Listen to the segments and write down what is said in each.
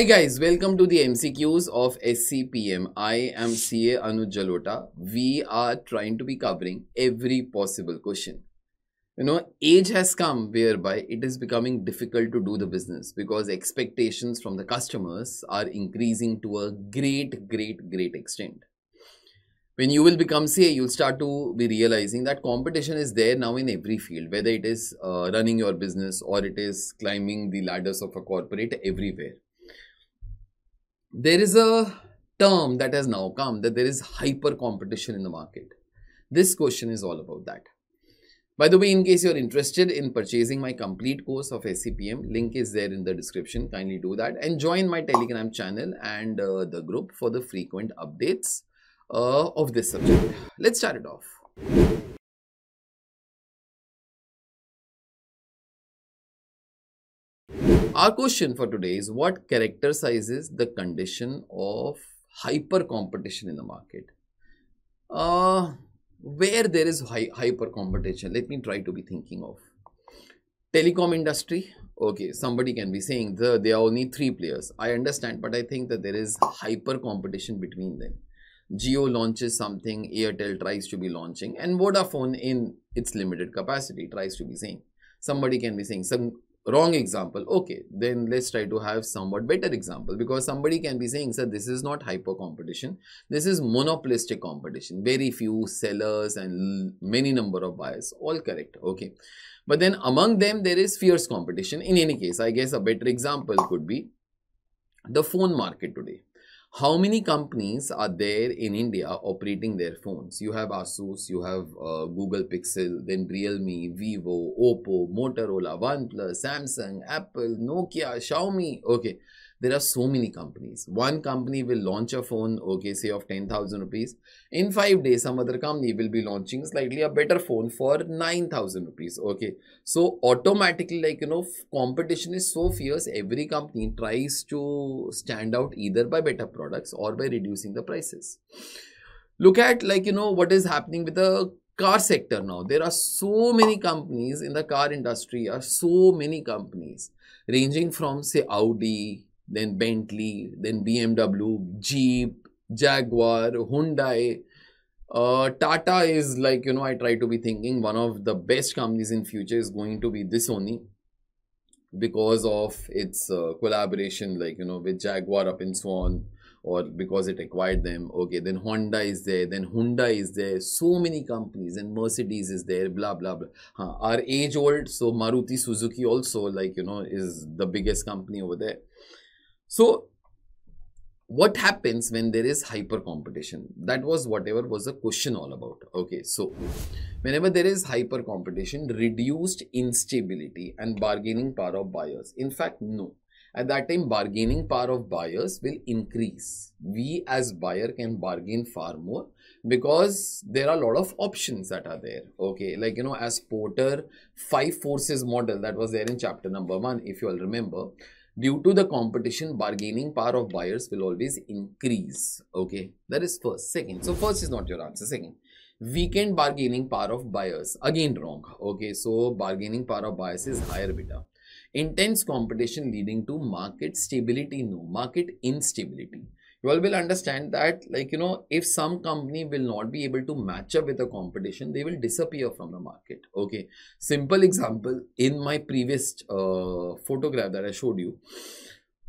Hi guys, welcome to the MCQs of SCPM. I am CA Anuj Jalota. We are trying to be covering every possible question. You know, age has come whereby it is becoming difficult to do the business because expectations from the customers are increasing to a great extent. When you will become CA, you'll start to be realizing that competition is there now in every field, whether it is running your business or it is climbing the ladders of a corporate everywhere. There is a term that has now come that there is hyper competition in the market. This question is all about that. By the way, in case you're interested in purchasing my complete course of SCPM, link is there in the description. Kindly do that and join my Telegram channel and the group for the frequent updates of this subject. Let's start it off. Our question for today is what characterizes the condition of hyper competition in the market? Where there is hyper competition, let me try to be thinking of. Telecom industry, okay, somebody can be saying there are only three players. I understand, but I think that there is hyper competition between them. Jio launches something, Airtel tries to be launching, and Vodafone in its limited capacity tries to be saying. Somebody can be saying some wrong example, okay, then let's try to have somewhat better example, because somebody can be saying, sir, this is not hyper competition, this is monopolistic competition, very few sellers and many number of buyers, all correct, okay. But then among them, there is fierce competition. In any case, I guess a better example could be the phone market today. How many companies are there in India operating their phones? You have Asus, you have Google Pixel, then Realme, Vivo, Oppo, Motorola, OnePlus, Samsung, Apple, Nokia, Xiaomi. Okay, there are so many companies. One company will launch a phone, okay, say of 10,000 rupees. In 5 days, some other company will be launching slightly a better phone for 9,000 rupees. Okay, so automatically, like, you know, competition is so fierce, every company tries to stand out either by better products or by reducing the prices. Look at, like, you know, what is happening with the car sector now. There are so many companies in the car industry, are so many companies ranging from, say, Audi, then Bentley, then BMW, Jeep, Jaguar, Hyundai. Tata is, like, you know, I try to be thinking one of the best companies in future is going to be this only, because of its collaboration, like, you know, with Jaguar up and so on, or because it acquired them. Okay, then Honda is there, then Hyundai is there, so many companies, and Mercedes is there, blah, blah, blah. Our age old, so Maruti, Suzuki also, like, you know, is the biggest company over there. So what happens when there is hyper competition? That was whatever was the question all about. Okay, so whenever there is hyper competition, reduced instability and bargaining power of buyers. In fact, no. At that time, bargaining power of buyers will increase. We as buyer can bargain far more because there are a lot of options that are there. Okay, like, you know, as Porter's 5 forces model that was there in chapter number 1, if you all remember. Due to the competition, bargaining power of buyers will always increase. Okay, that is first. Second, so first is not your answer. Second, weakened bargaining power of buyers. Again wrong. Okay, so bargaining power of buyers is higher beta. Intense competition leading to market stability. No, market instability. You all will understand that, like, you know, if some company will not be able to match up with the competition, they will disappear from the market. Okay, simple example in my previous photograph that I showed you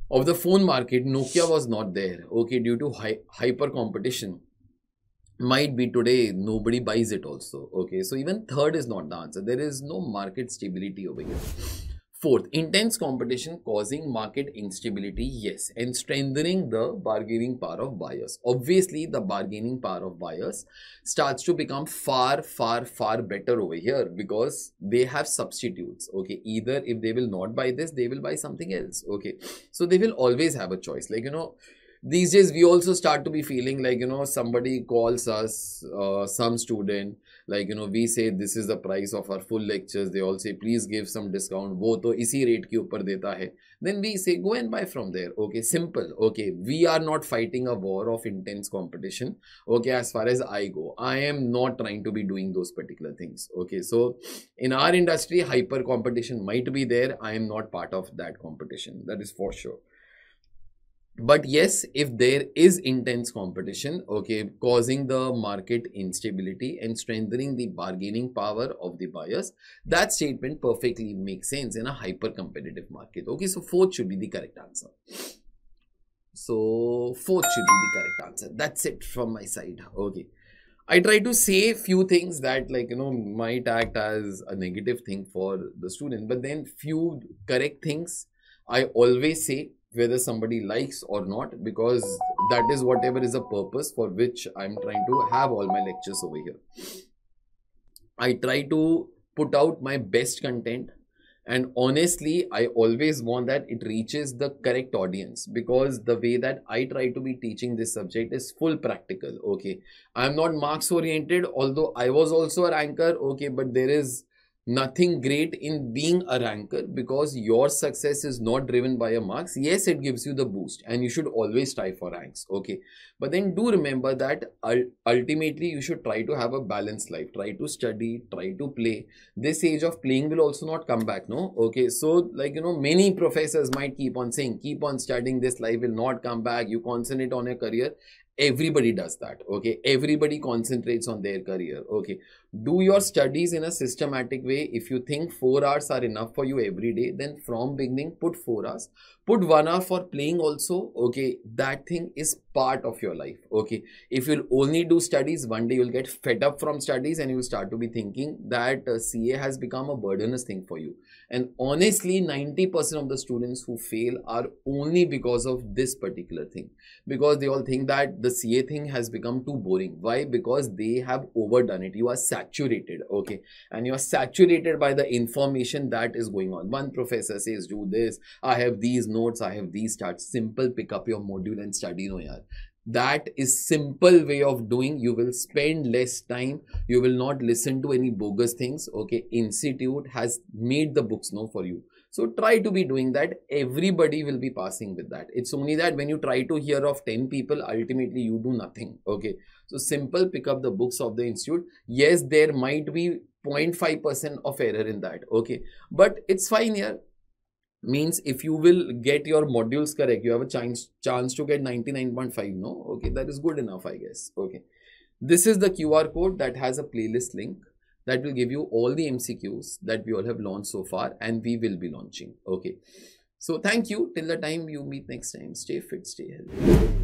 of the phone market, Nokia was not there. Okay, due to hyper competition, might be today nobody buys it also. Okay, so even third is not the answer. There is no market stability over here. Fourth, intense competition causing market instability, yes, and strengthening the bargaining power of buyers. Obviously, the bargaining power of buyers starts to become far better over here because they have substitutes. Okay, either if they will not buy this, they will buy something else. Okay, so they will always have a choice. Like, you know, these days we also start to be feeling like, you know, somebody calls us, some student, like, you know, we say this is the price of our full lectures. They all say, please give some discount. Wo to isi rate ke upar deta hai. Then we say, go and buy from there. Okay, simple. Okay, we are not fighting a war of intense competition. Okay, as far as I go, I am not trying to be doing those particular things. Okay, so in our industry, hyper competition might be there. I am not part of that competition. That is for sure. But yes, if there is intense competition, okay, causing the market instability and strengthening the bargaining power of the buyers, that statement perfectly makes sense in a hyper-competitive market. Okay, so fourth should be the correct answer. So fourth should be the correct answer. That's it from my side. Okay. I try to say few things that, like, you know, might act as a negative thing for the student, but then few correct things I always say, whether somebody likes or not, because that is whatever is the purpose for which I'm trying to have all my lectures over here. I try to put out my best content, and honestly, I always want that it reaches the correct audience, because the way that I try to be teaching this subject is full practical. Okay, I'm not marks oriented, although I was also a ranker. Okay, but there is nothing great in being a ranker, because your success is not driven by your marks. Yes, it gives you the boost and you should always try for ranks. Okay, but then do remember that ultimately you should try to have a balanced life. Try to study, try to play. This age of playing will also not come back, no? Okay, so, like, you know, many professors might keep on saying, keep on studying, this life will not come back. You concentrate on your career. Everybody does that. Okay, everybody concentrates on their career. Okay, do your studies in a systematic way. If you think 4 hours are enough for you every day, then from beginning put 4 hours, put 1 hour for playing also. Okay, that thing is part of your life. Okay, if you'll only do studies, one day you'll get fed up from studies and you'll start to be thinking that CA has become a burdenous thing for you. And honestly, 90% of the students who fail are only because of this particular thing, because they all think that the CA thing has become too boring. Why? Because they have overdone it. You are saturated. Okay, and you are saturated by the information that is going on. One professor says do this, I have these notes, I have these charts. Simple, pick up your module and study. No yaar, that is simple way of doing. You will spend less time, you will not listen to any bogus things. Okay, institute has made the books know for you, so try to be doing that. Everybody will be passing with that. It's only that when you try to hear of 10 people, ultimately you do nothing. Okay, so simple, pick up the books of the institute. Yes, there might be 0.5% of error in that. Okay, but it's fine here. Means if you will get your modules correct, you have a chance to get 99.5, no? Okay, that is good enough, I guess. Okay, this is the QR code that has a playlist link that will give you all the MCQs that we all have launched so far and we will be launching. Okay, so thank you. Till the time you meet next time, stay fit, stay healthy.